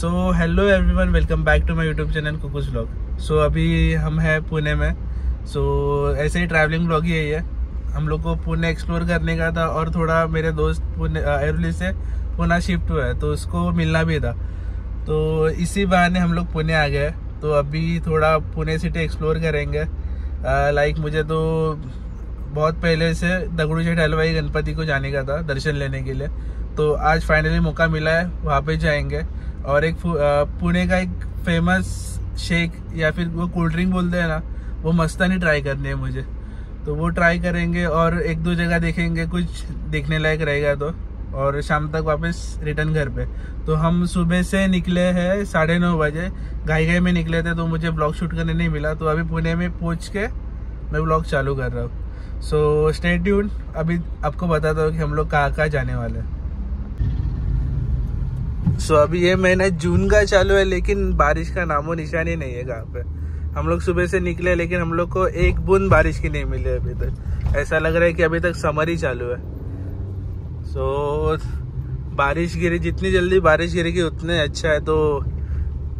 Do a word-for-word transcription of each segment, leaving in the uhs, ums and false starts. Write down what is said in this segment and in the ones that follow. So hello everyone, welcome back to my YouTube channel कुकुस vlog. So अभी हम हैं पुणे में। सो so, ऐसे ही ट्रैवलिंग व्लॉग ही है। हम लोग को पुणे एक्सप्लोर करने का था और थोड़ा मेरे दोस्त पुणे एयरली से पुणे शिफ्ट हुआ है तो उसको मिलना भी था, तो इसी बहाने हम लोग पुणे आ गए। तो अभी थोड़ा पुणे सिटी एक्सप्लोर करेंगे। लाइक मुझे तो बहुत पहले से दगड़ूशेठ हलवाई गणपति को जाने का था दर्शन लेने के लिए, तो आज फाइनली मौका मिला है, वहाँ पे जाएंगे। और एक पुणे का एक फेमस शेक या फिर वो कोल्ड ड्रिंक बोलते हैं ना, वो मस्तानी ट्राई करनी है मुझे, तो वो ट्राई करेंगे और एक दो जगह देखेंगे, कुछ देखने लायक रहेगा तो, और शाम तक वापस रिटर्न घर पे। तो हम सुबह से निकले हैं साढ़े नौ बजे, घाई घाई में निकले थे तो मुझे ब्लॉग शूट करने नहीं मिला, तो अभी पुणे में पहुँच के मैं ब्लॉग चालू कर रहा हूँ। सो स्टे ट्यून, अभी आपको बताता हूँ कि हम लोग कहाँ कहाँ जाने वाले हैं। सो so, अभी ये महीना जून का चालू है लेकिन बारिश का नामो निशान ही नहीं है कहाँ पे। हम लोग सुबह से निकले लेकिन हम लोग को एक बूंद बारिश की नहीं मिली अभी तक। ऐसा लग रहा है कि अभी तक समर ही चालू है। सो so, बारिश गिरी, जितनी जल्दी बारिश गिरेगी उतने अच्छा है। तो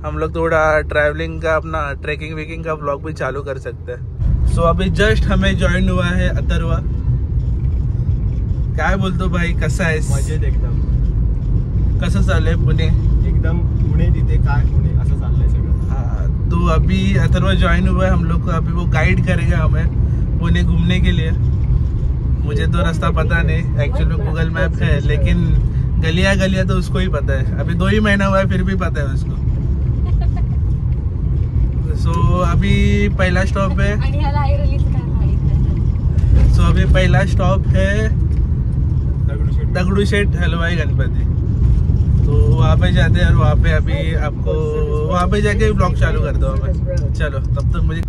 हम लोग थोड़ा ट्रैवलिंग का अपना ट्रैकिंग वेकिंग का व्लॉग भी चालू कर सकते हैं। सो so, अभी जस्ट हमें ज्वाइन हुआ है अथर्वा। क्या बोलते हो भाई, कैसा है? मजे एकदम। कसं चाललंय पुणे? एकदम पुणे तिथे काय पुणे असं चाललंय सगळं। हाँ, तो अभी अथर्वा ज्वाइन हुआ है हम लोग को, अभी वो गाइड करेगा हमें पुणे घूमने के लिए। मुझे तो रास्ता पता नहीं, एक्चुअली गूगल मैप है लेकिन गलिया गलिया तो उसको ही पता है। अभी दो ही महीना हुआ है फिर भी पता है उसको। सो so, अभी पहला स्टॉप है सो so, अभी पहला स्टॉप है दगड़ूशेठ हलवाई गणपति। तो वहाँ पे जाते हैं और वहाँ पे अभी आपको वहाँ पे जाके ब्लॉग चालू कर दो हमें। चलो तब तक मुझे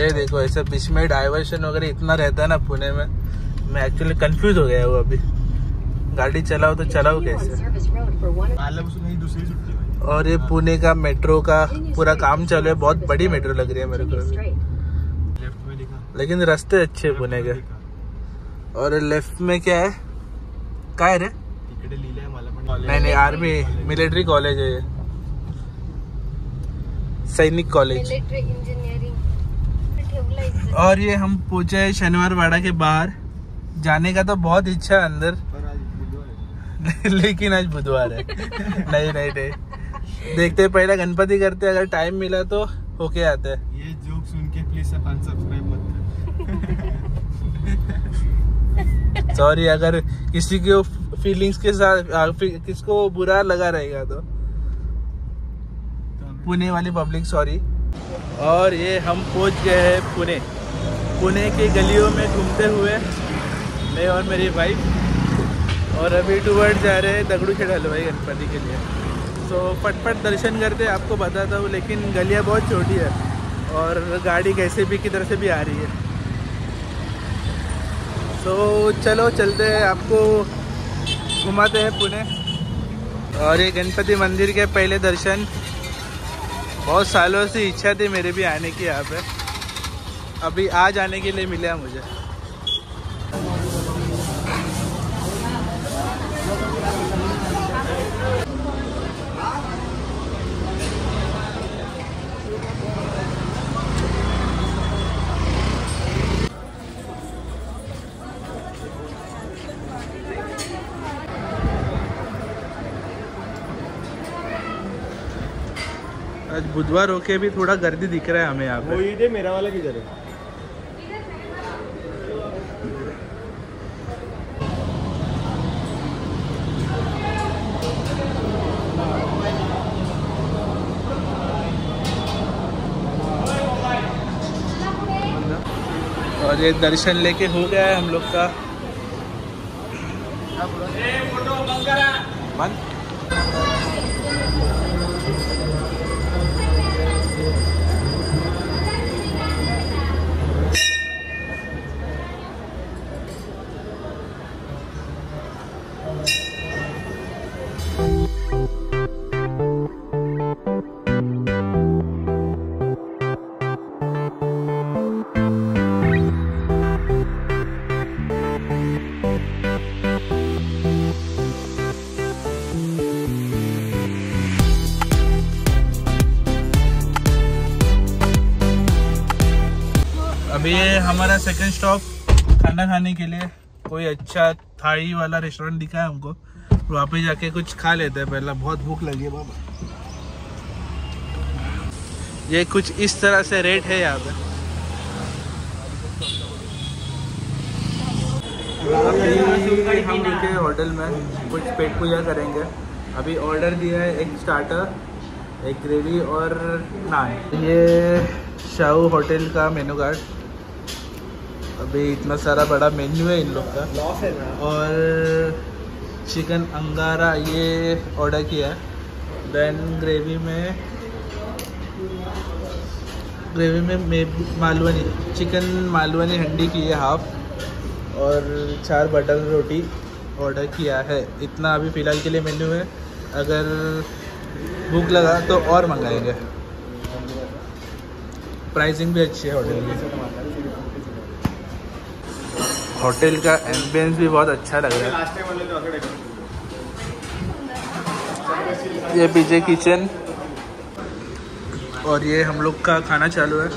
ये देखो, ऐसा बीच में डाइवर्शन वगैरह इतना रहता है ना पुणे में, मैं एक्चुअली कंफ्यूज हो गया हूँ। अभी गाड़ी चलाओ तो चलाओ कैसे। और ये पुणे का मेट्रो का पूरा काम चालू है, बहुत बड़ी मेट्रो लग रही है मेरे को, लेकिन रास्ते अच्छे है पुणे के। और लेफ्ट में क्या है, काय रे? नहीं नहीं, आर्मी मिलिट्री कॉलेज है ये, सैनिक कॉलेज। और ये हम पहुंचे शनिवारवाड़ा के बाहर। जाने का तो बहुत इच्छा है अंदर लेकिन आज बुधवार है नहीं नहीं नहीं, देखते पहले गणपति करते, अगर टाइम मिला तो होके आते हैं। ये जोक सुन के प्लीज सब्सक्राइब मत कर सॉरी अगर किसी के फीलिंग्स के साथ किसको बुरा लगा रहेगा तो पुणे वाली पब्लिक सॉरी। और ये हम पहुंच गए हैं पुणे। पुणे की गलियों में घूमते हुए मैं और मेरी वाइफ, और अभी टूवर्ड जा रहे हैं दगड़ूशेठ हलवाई गणपति के लिए। सो फटफट दर्शन करते आपको बताता हूँ, लेकिन गलियाँ बहुत छोटी है और गाड़ी कैसे भी किधर से भी आ रही है। सो so, चलो चलते हैं, आपको घुमाते हैं पुणे। और ये गणपति मंदिर के पहले दर्शन, बहुत सालों से इच्छा थी मेरे भी आने की यहाँ पे, अभी आज आने के लिए मिला मुझे। आज बुधवार होके भी थोड़ा गर्दी दिख रहा है हमें यहाँ पे। वो ये दे मेरा वाला किधर है? और ये दर्शन लेके हो गया है हम लोग का। बंद ये हमारा सेकंड स्टॉप खाना खाने के लिए। कोई अच्छा थाई वाला रेस्टोरेंट दिखा है हमको, तो वहाँ पे जाके कुछ खा लेते हैं। पहला बहुत भूख लगी है बाबा। ये कुछ इस तरह से रेट है यहाँ पे। अभी हम रुके होटल में, कुछ पेट पूजा करेंगे। अभी ऑर्डर दिया है एक स्टार्टर, एक ग्रेवी और नान। ये शाहू होटल का मेनू कार्ड। अभी इतना सारा बड़ा मेन्यू है इन लोग का। और चिकन अंगारा ये ऑर्डर किया है। देन ग्रेवी में ग्रेवी में मे मालवनी चिकन मालवनी हंडी की है हाफ, और चार बटर रोटी ऑर्डर किया है। इतना अभी फ़िलहाल के लिए मेन्यू है। अगर भूख लगा तो और मंगाएंगे। प्राइसिंग भी अच्छी है होटल की। होटल का एम्बियंस भी बहुत अच्छा लग रहा है। ये पीछे किचन, और ये हम लोग का खाना चालू है।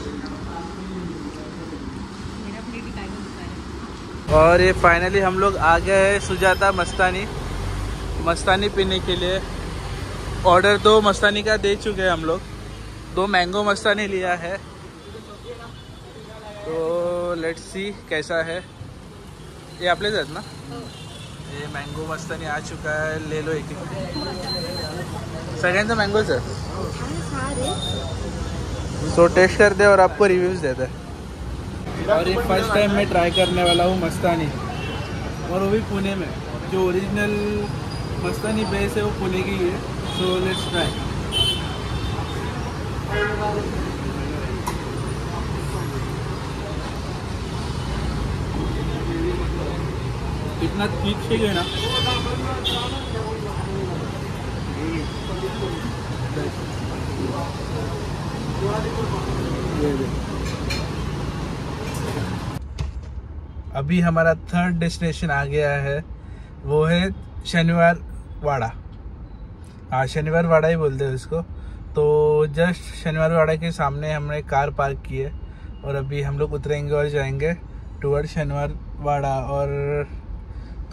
और ये फाइनली हम लोग आ गए हैं सुजाता मस्तानी मस्तानी पीने के लिए। ऑर्डर दो मस्तानी का दे चुके हैं हम लोग। दो मैंगो मस्तानी लिया है, तो लेट्स सी कैसा है। ये आप ले जाते ना। ये मैंगो मस्तानी आ चुका है, ले लो एक एक। सेकेंड तो मैंगो सर, सो टेस्ट कर दे और आपको रिव्यूज देता है। और ये फर्स्ट टाइम मैं ट्राई करने वाला हूँ मस्तानी, और वो भी पुणे में। जो ओरिजिनल मस्तानी बेस है वो पुणे की है। So let's try. इतना ठीक ठीक है ना। अभी हमारा थर्ड डेस्टिनेशन आ गया है, वो है शनिवार वाड़ा। हाँ, शनिवार वाड़ा ही बोलते हैं उसको। तो जस्ट शनिवार वाड़ा के सामने हमने कार पार्क की है, और अभी हम लोग उतरेंगे और जाएंगे टुवर्ड शनिवार वाड़ा। और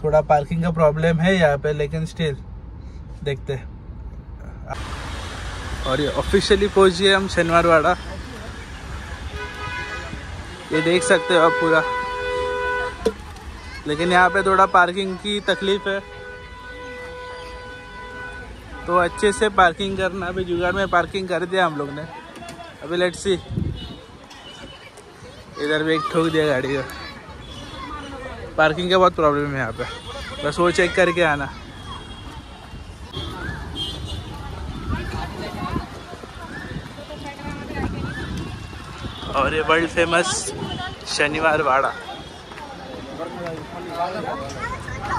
थोड़ा पार्किंग का प्रॉब्लम है यहाँ पे, लेकिन स्टिल देखते हैं। और ये ऑफिशियली पहुँच गए हम शनिवारवाड़ा। ये देख सकते हो आप पूरा, लेकिन यहाँ पे थोड़ा पार्किंग की तकलीफ है, तो अच्छे से पार्किंग करना। अभी जुगाड़ में पार्किंग कर दिया हम लोग ने। अभी लेट्स सी। इधर भी एक ठोक दिया गाड़ी को। पार्किंग का बहुत प्रॉब्लम है यहाँ पे, बस वो चेक करके आना। और ये वर्ल्ड फेमस शनिवार वाड़ा।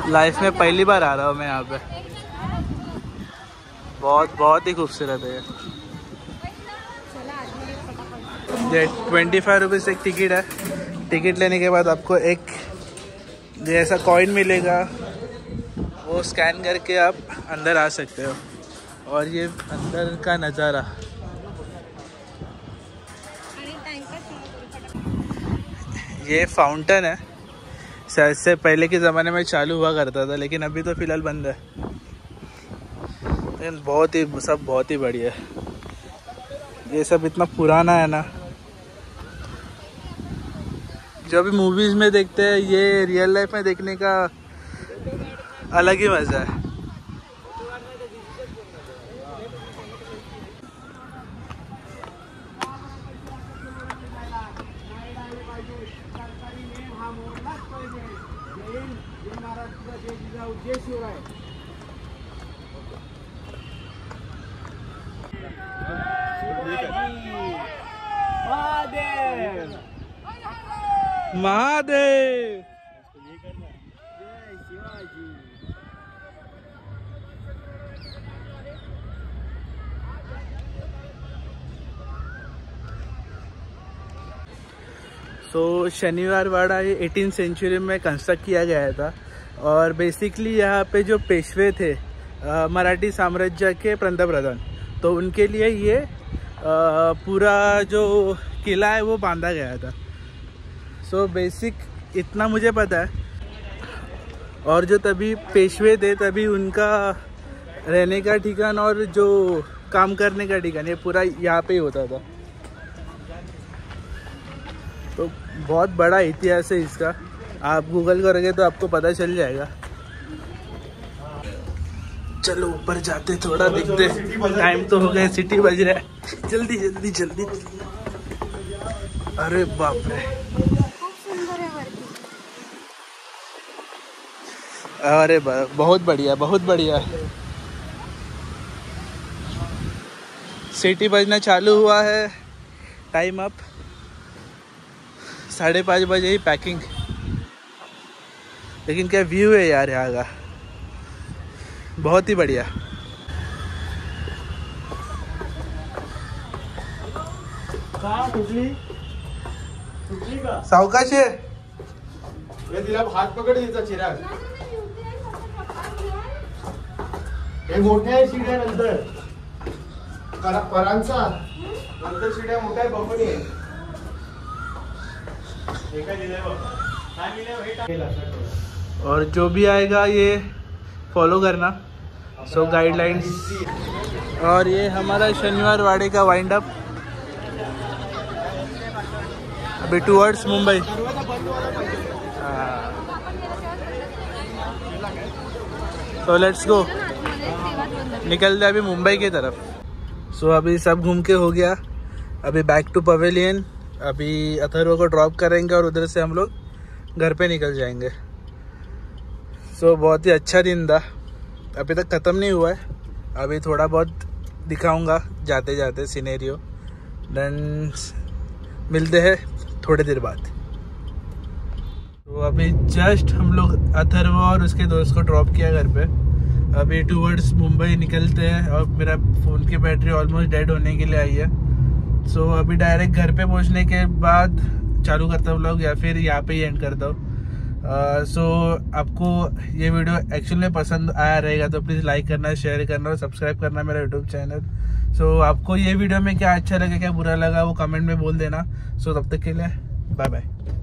लाइफ में पहली बार आ रहा हूँ मैं यहाँ पे। बहुत बहुत ही खूबसूरत है ये। ट्वेंटी फाइव रुपीज़ एक टिकट है। टिकट लेने के बाद आपको एक जैसा कॉइन मिलेगा, वो स्कैन करके आप अंदर आ सकते हो। और ये अंदर का नज़ारा। ये फाउंटेन है, शायद से पहले के ज़माने में चालू हुआ करता था, लेकिन अभी तो फ़िलहाल बंद है। लेकिन बहुत ही सब बहुत ही बढ़िया है। ये सब इतना पुराना है ना, जो भी मूवीज़ में देखते हैं, ये रियल लाइफ में देखने का अलग ही मज़ा है। महादेव। सो so, शनिवार वाड़ा ये एटीन सेंचुरी में कंस्ट्रक्ट किया गया था। और बेसिकली यहाँ पे जो पेशवे थे मराठी साम्राज्य के पंतप्रधान, तो उनके लिए ये आ, पूरा जो किला है वो बांधा गया था। सो बेसिक इतना मुझे पता है। और जो तभी पेशवे थे तभी उनका रहने का ठिकाना और जो काम करने का ठिकाना ये पूरा यहाँ पे ही होता था। तो बहुत बड़ा इतिहास है इसका, आप गूगल करोगे तो आपको पता चल जाएगा। चलो ऊपर जाते थोड़ा देखते, टाइम तो हो गया, सिटी बज रहा है, जल्दी जल्दी जल्दी। अरे बाप रे, अरे बहुत बढ़िया बहुत बढ़िया। सिटी बजना चालू हुआ है, टाइम अप, साढ़े पाँच बजे ही पैकिंग। लेकिन क्या व्यू है यार यहाँ का, बहुत ही बढ़िया। सावकाश है, हाथ पकड़ देता चिराग। हे मोठ्या शिड्या नंतर परांचा नंतर शिड्या मोठ्या बघून ये। और जो भी आएगा ये फॉलो करना, सो गाइडलाइंस। और ये हमारा शनिवार वाड़े का वाइंड अप, अभी towards Mumbai. So let's go, निकल दे अभी मुंबई की तरफ। सो so, अभी सब घूम के हो गया, अभी बैक टू पवेलियन। अभी अथर्व को ड्रॉप करेंगे और उधर से हम लोग घर पे निकल जाएंगे। तो बहुत ही अच्छा दिन था, अभी तक ख़त्म नहीं हुआ है, अभी थोड़ा बहुत दिखाऊंगा जाते जाते सिनेरियो। देन मिलते हैं थोड़ी देर बाद। तो अभी जस्ट हम लोग अथर्व और उसके दोस्त को ड्रॉप किया घर पे, अभी टूवर्ड्स मुंबई निकलते हैं। और मेरा फ़ोन की बैटरी ऑलमोस्ट डेड होने के लिए आई है। सो अभी डायरेक्ट घर पे पहुंचने के बाद चालू करता हूँ व्लॉग, या फिर यहाँ पे ही एंड करता हूँ। सो uh, so, आपको ये वीडियो एक्चुअली में पसंद आया रहेगा तो प्लीज़ लाइक करना, शेयर करना और सब्सक्राइब करना मेरा यूट्यूब चैनल। सो so, आपको ये वीडियो में क्या अच्छा लगा, क्या बुरा लगा, वो कमेंट में बोल देना। सो so, तब तक के लिए बाय बाय।